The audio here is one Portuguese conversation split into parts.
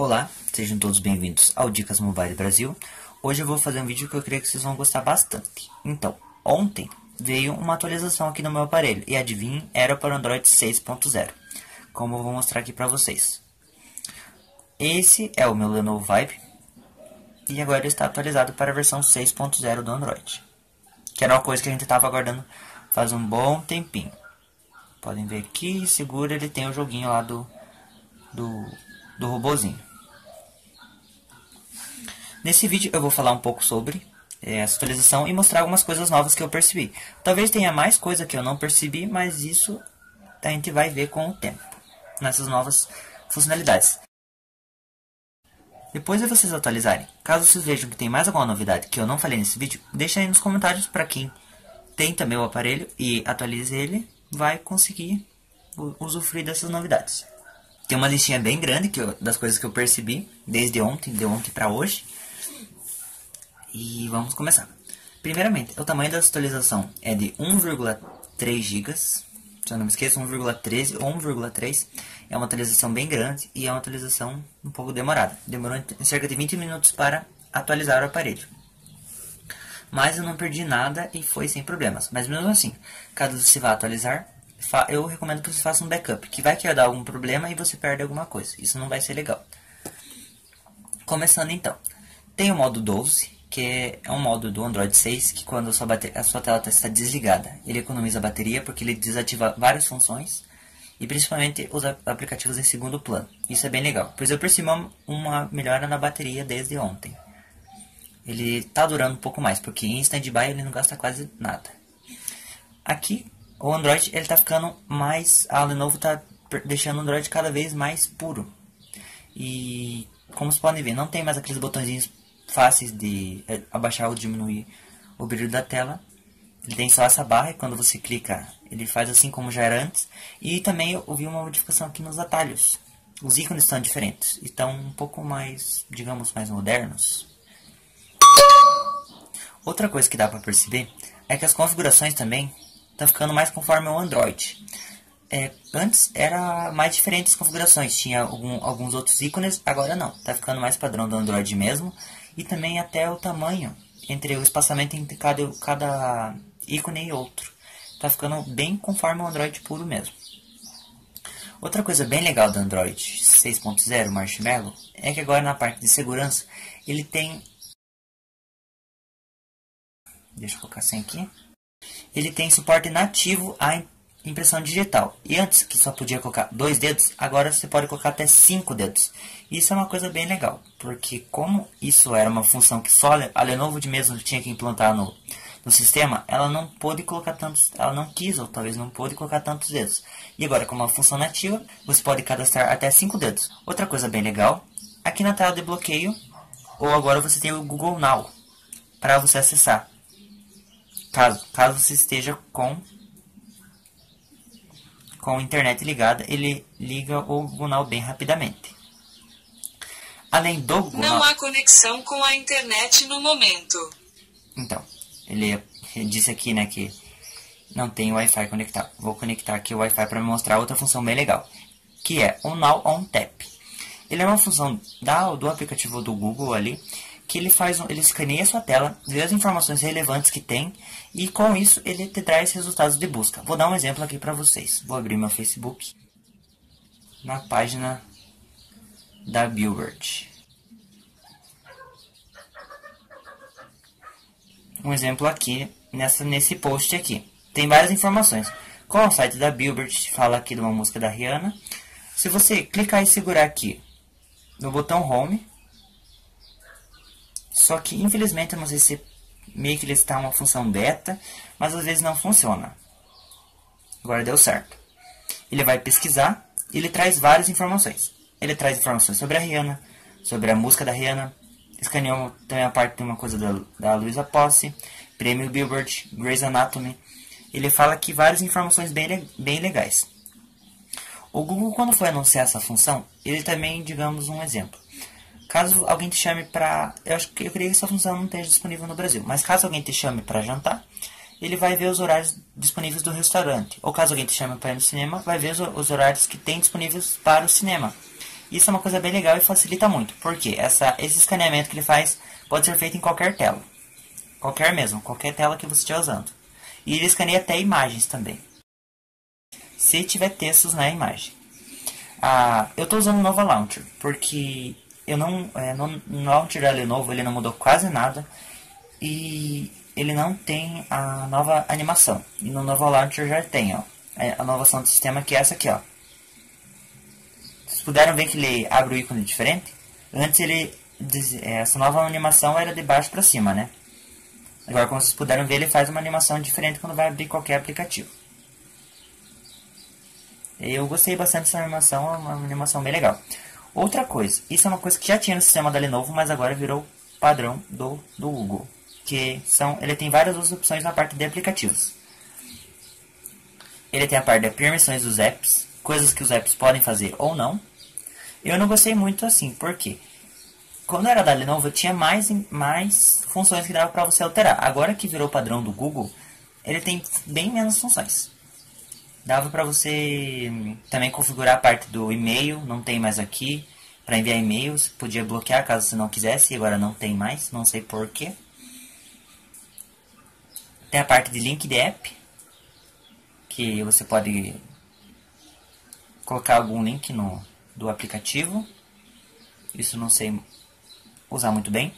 Olá, sejam todos bem-vindos ao Dicas Mobile Brasil. Hoje eu vou fazer um vídeo que eu creio que vocês vão gostar bastante. Então, ontem veio uma atualização aqui no meu aparelho, e adivinhem, era para o Android 6.0, como eu vou mostrar aqui para vocês. Esse é o meu Lenovo Vibe, e agora ele está atualizado para a versão 6.0 do Android, que era uma coisa que a gente estava aguardando faz um bom tempinho. Podem ver aqui, segura, ele tem o joguinho lá do robozinho. Nesse vídeo eu vou falar um pouco sobre essa atualização e mostrar algumas coisas novas que eu percebi. Talvez tenha mais coisa que eu não percebi, mas isso a gente vai ver com o tempo, nessas novas funcionalidades. Depois de vocês atualizarem, caso vocês vejam que tem mais alguma novidade que eu não falei nesse vídeo, deixa aí nos comentários. Para quem tem também o aparelho e atualiza ele, vai conseguir usufruir dessas novidades. Tem uma listinha bem grande das coisas que eu percebi desde ontem, de ontem para hoje. E vamos começar. Primeiramente, o tamanho da atualização é de 1,3 GB. Se eu não me esqueço, 1,13 ou 1,3. É uma atualização bem grande e é uma atualização um pouco demorada. Demorou cerca de 20 minutos para atualizar o aparelho. Mas eu não perdi nada e foi sem problemas. Mas mesmo assim, caso você vá atualizar, eu recomendo que você faça um backup. Que vai que dar algum problema e você perde alguma coisa. Isso não vai ser legal. Começando então. Tem o modo 12. Que é um modo do Android 6 que quando a sua tela está desligada, ele economiza a bateria porque ele desativa várias funções e principalmente os aplicativos em segundo plano. Isso é bem legal, pois eu percebi uma melhora na bateria desde ontem. Ele está durando um pouco mais, porque em stand-by ele não gasta quase nada. Aqui, o Android está ficando mais... A Lenovo está deixando o Android cada vez mais puro. E como vocês podem ver, não tem mais aqueles botõezinhos fáceis de abaixar ou diminuir o brilho da tela. Ele tem só essa barra e quando você clica ele faz assim como já era antes. E também eu vi uma modificação aqui nos atalhos. Os ícones estão diferentes e estão um pouco mais, digamos, mais modernos. Outra coisa que dá para perceber é que as configurações também estão ficando mais conforme o Android. Antes era mais diferente as configurações, tinha alguns outros ícones, agora não. Está ficando mais padrão do Android mesmo. E também até o tamanho, entre o espaçamento entre cada ícone e outro. Tá ficando bem conforme o Android puro mesmo. Outra coisa bem legal do Android 6.0 Marshmallow é que agora na parte de segurança ele tem... Deixa eu colocar assim aqui. Ele tem suporte nativo à impressão digital. E antes que só podia colocar 2 dedos, agora você pode colocar até 5 dedos. Isso é uma coisa bem legal, porque como isso era uma função que só a Lenovo de mesmo tinha que implantar no sistema, ela não pôde colocar tantos, ela não quis ou talvez não pôde colocar tantos dedos. E agora com uma função nativa, você pode cadastrar até 5 dedos. Outra coisa bem legal, aqui na tela de bloqueio, ou agora você tem o Google Now para você acessar. Caso você esteja com a internet ligada, ele liga o Google Now bem rapidamente. Além do Google Now... Não há conexão com a internet no momento. Então, ele disse aqui, né, que não tem Wi-Fi conectado. Vou conectar aqui o Wi-Fi para mostrar outra função bem legal, que é o Now on Tap. Ele é uma função do aplicativo do Google ali, que ele escaneia a sua tela, vê as informações relevantes que tem, e com isso ele te traz resultados de busca. Vou dar um exemplo aqui para vocês. Vou abrir meu Facebook na página da Billboard. Um exemplo aqui, nesse post aqui. Tem várias informações. Qual é o site da Billboard? Fala aqui de uma música da Rihanna. Se você clicar e segurar aqui no botão Home... Só que, infelizmente, eu não sei se meio que ele está uma função beta, mas às vezes não funciona. Agora deu certo. Ele vai pesquisar e ele traz várias informações. Ele traz informações sobre a Rihanna, sobre a música da Rihanna, escaneou também a parte de uma coisa da Luiza Possi, prêmio Billboard, Grey's Anatomy. Ele fala aqui várias informações bem legais. O Google, quando foi anunciar essa função, ele também, digamos, um exemplo. Caso alguém te chame para... Eu creio que essa função não esteja disponível no Brasil. Mas caso alguém te chame para jantar, ele vai ver os horários disponíveis do restaurante. Ou caso alguém te chame para ir no cinema, vai ver os horários que tem disponíveis para o cinema. Isso é uma coisa bem legal e facilita muito, porque esse escaneamento que ele faz pode ser feito em qualquer tela. Qualquer tela que você estiver usando. E ele escaneia até imagens também, se tiver textos na imagem. Eu estou usando o Nova Launcher, porque eu no Launcher da Lenovo ele não mudou quase nada. E ele não tem a nova animação. E no Nova Launcher já tem, ó, a inovação do sistema, que é essa aqui, ó. Vocês puderam ver que ele abre o ícone diferente? Antes essa nova animação era de baixo para cima, né? Agora, como vocês puderam ver, ele faz uma animação diferente quando vai abrir qualquer aplicativo. Eu gostei bastante dessa animação, é uma animação bem legal. Outra coisa, isso é uma coisa que já tinha no sistema da Lenovo, mas agora virou padrão do Google. Ele tem várias outras opções na parte de aplicativos. Ele tem a parte de permissões dos apps, coisas que os apps podem fazer ou não. Eu não gostei muito assim, porque quando era da Lenovo tinha mais funções que dava para você alterar. Agora que virou padrão do Google, ele tem bem menos funções. Dava para você também configurar a parte do e-mail, não tem mais aqui. Para enviar e-mails, podia bloquear caso você não quisesse, e agora não tem mais, não sei porquê. Tem a parte de link de app, que você pode colocar algum link do aplicativo. Isso não sei usar muito bem.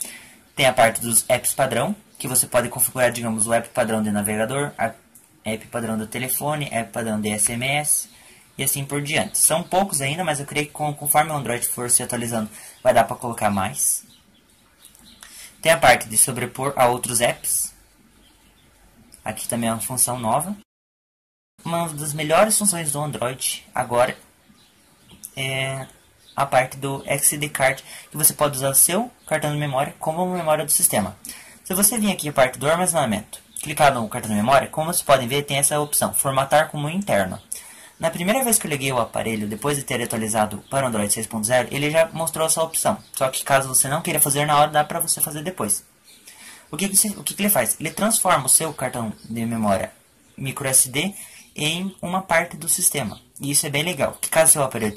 Tem a parte dos apps padrão, que você pode configurar, digamos, o app padrão de navegador, a app padrão do telefone, app padrão de SMS e assim por diante. São poucos ainda, mas eu creio que conforme o Android for se atualizando, vai dar para colocar mais. Tem a parte de sobrepor a outros apps. Aqui também é uma função nova. Uma das melhores funções do Android agora é a parte do SD Card, que você pode usar o seu cartão de memória como memória do sistema. Se você vir aqui a parte do armazenamento, clicar no cartão de memória, como vocês podem ver, tem essa opção, formatar como interno. Na primeira vez que eu liguei o aparelho, depois de ter atualizado para o Android 6.0, ele já mostrou essa opção. Só que caso você não queira fazer na hora, dá para você fazer depois. O que ele faz? Ele transforma o seu cartão de memória microSD em uma parte do sistema. E isso é bem legal. Que caso seu aparelho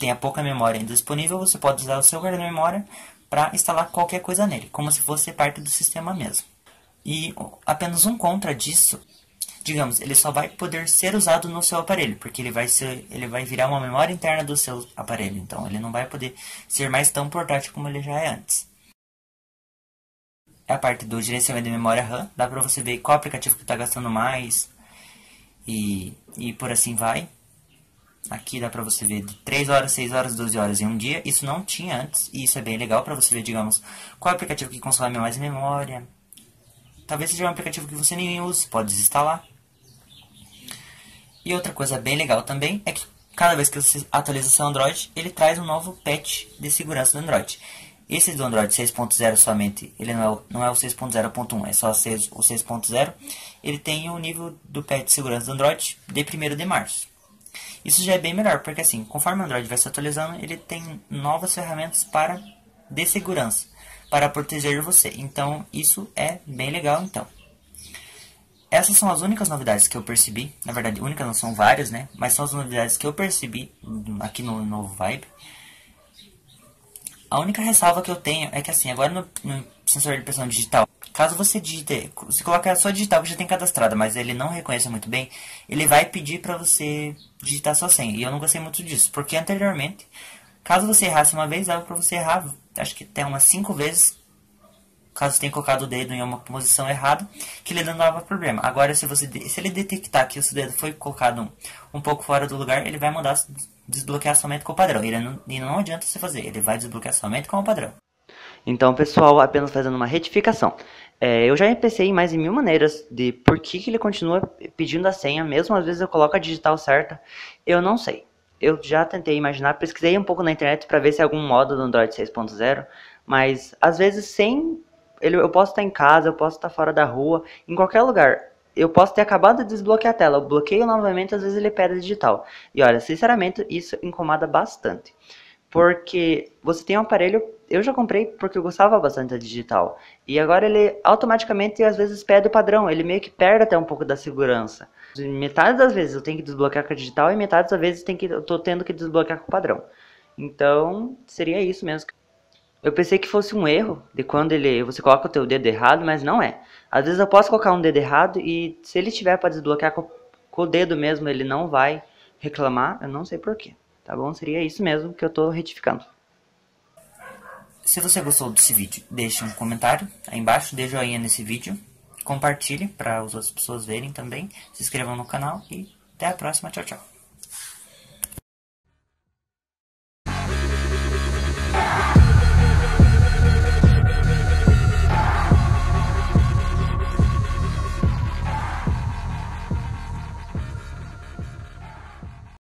tenha pouca memória ainda disponível, você pode usar o seu cartão de memória para instalar qualquer coisa nele, como se fosse parte do sistema mesmo. E apenas um contra disso, digamos, ele só vai poder ser usado no seu aparelho, porque ele vai virar uma memória interna do seu aparelho. Então, ele não vai poder ser mais tão portátil como ele já é antes. A parte do gerenciamento de memória RAM, dá pra você ver qual aplicativo que tá gastando mais e por assim vai. Aqui dá pra você ver de 3 horas, 6 horas, 12 horas em um dia. Isso não tinha antes e isso é bem legal pra você ver, digamos, qual aplicativo que consome mais memória. Talvez seja um aplicativo que você nem use, pode desinstalar. E outra coisa bem legal também é que cada vez que você atualiza seu Android, ele traz um novo patch de segurança do Android. Esse do Android 6.0 somente, ele não é o 6.0.1, é só o 6.0. Ele tem o nível do patch de segurança do Android de 1º de março. Isso já é bem melhor, porque assim, conforme o Android vai se atualizando, ele tem novas ferramentas de segurança, para proteger você. Então, isso é bem legal, então. Essas são as únicas novidades que eu percebi. Na verdade, únicas não, são várias, né? Mas são as novidades que eu percebi aqui no novo Vibe. A única ressalva que eu tenho é que assim, agora no sensor de pressão digital, caso você digite, você coloca a sua digital que já tem cadastrada, mas ele não reconhece muito bem, ele vai pedir para você digitar sua senha. E eu não gostei muito disso, porque anteriormente, caso você errasse uma vez, dava para você errar, acho que até umas 5 vezes, caso tenha colocado o dedo em uma posição errada, que ele não dava problema. Agora, se ele detectar que o seu dedo foi colocado um pouco fora do lugar, ele vai mandar desbloquear somente com o padrão. E não adianta você fazer, ele vai desbloquear somente com o padrão. Então, pessoal, apenas fazendo uma retificação. Eu já pensei em mais de 1000 maneiras de por que ele continua pedindo a senha, mesmo às vezes eu coloco a digital certa. Eu não sei. Eu já tentei imaginar, pesquisei um pouco na internet para ver se é algum modo do Android 6.0, mas às vezes eu posso estar em casa, eu posso estar fora da rua, em qualquer lugar. Eu posso ter acabado de desbloquear a tela, eu bloqueio novamente, às vezes ele pede a digital. E olha, sinceramente, isso incomoda bastante. Porque você tem um aparelho, eu já comprei porque eu gostava bastante da digital. E agora ele automaticamente, às vezes, pede o padrão, ele meio que perde até um pouco da segurança. Metade das vezes eu tenho que desbloquear com a digital e metade das vezes eu estou tendo que desbloquear com o padrão. Então, seria isso mesmo. Eu pensei que fosse um erro de quando você coloca o teu dedo errado, mas não é. Às vezes eu posso colocar um dedo errado e se ele tiver para desbloquear com o dedo mesmo, ele não vai reclamar. Eu não sei porquê, tá bom? Seria isso mesmo que eu tô retificando. Se você gostou desse vídeo, deixe um comentário aí embaixo, dê joinha nesse vídeo, compartilhe para as outras pessoas verem também, se inscrevam no canal e até a próxima. Tchau, tchau.